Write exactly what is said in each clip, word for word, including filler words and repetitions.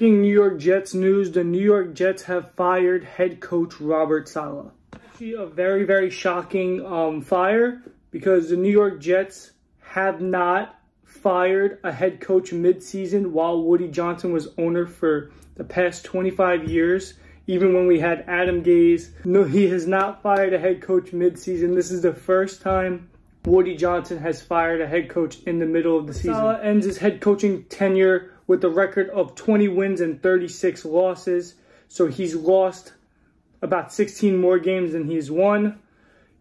New York Jets news, the New York Jets have fired head coach Robert Saleh. Actually a very, very shocking um, fire, because the New York Jets have not fired a head coach mid-season while Woody Johnson was owner for the past twenty-five years. Even when we had Adam Gase, no, he has not fired a head coach mid-season. This is the first time Woody Johnson has fired a head coach in the middle of the season. Saleh ends his head coaching tenure with a record of twenty wins and thirty-six losses. So he's lost about sixteen more games than he's won.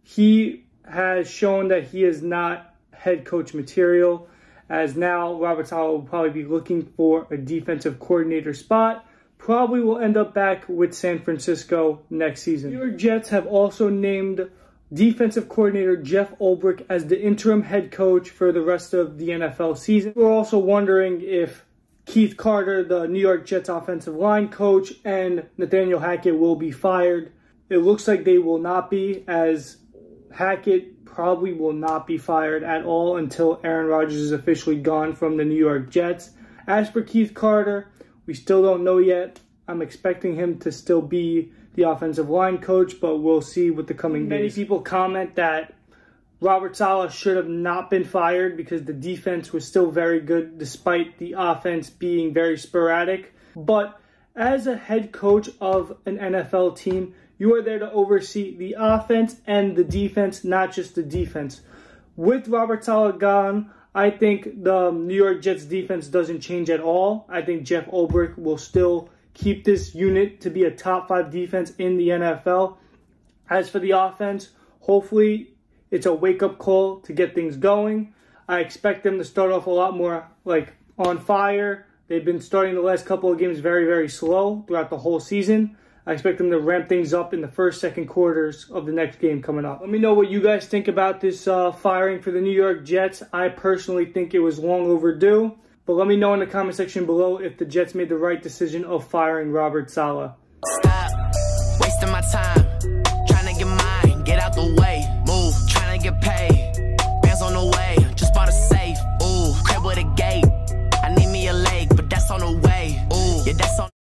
He has shown that he is not head coach material, as now Robert Saleh will probably be looking for a defensive coordinator spot. Probably will end up back with San Francisco next season. Your Jets have also named defensive coordinator Jeff Ulbrich as the interim head coach for the rest of the N F L season. We're also wondering if Keith Carter, the New York Jets offensive line coach, and Nathaniel Hackett will be fired. It looks like they will not be, as Hackett probably will not be fired at all until Aaron Rodgers is officially gone from the New York Jets. As for Keith Carter, we still don't know yet. I'm expecting him to still be the offensive line coach, but we'll see with the coming days. Many people comment that Robert Saleh should have not been fired because the defense was still very good despite the offense being very sporadic. But as a head coach of an N F L team, you are there to oversee the offense and the defense, not just the defense. With Robert Saleh gone, I think the New York Jets defense doesn't change at all. I think Jeff Ulbrich will still keep this unit to be a top five defense in the N F L. As for the offense, hopefully it's a wake-up call to get things going. I expect them to start off a lot more like on fire. They've been starting the last couple of games very, very slow throughout the whole season. I expect them to ramp things up in the first, second quarters of the next game coming up. Let me know what you guys think about this uh, firing for the New York Jets. I personally think it was long overdue. But let me know in the comment section below if the Jets made the right decision of firing Robert Saleh. Stop wasting my time, trying to get mine, get out the way. Get paid.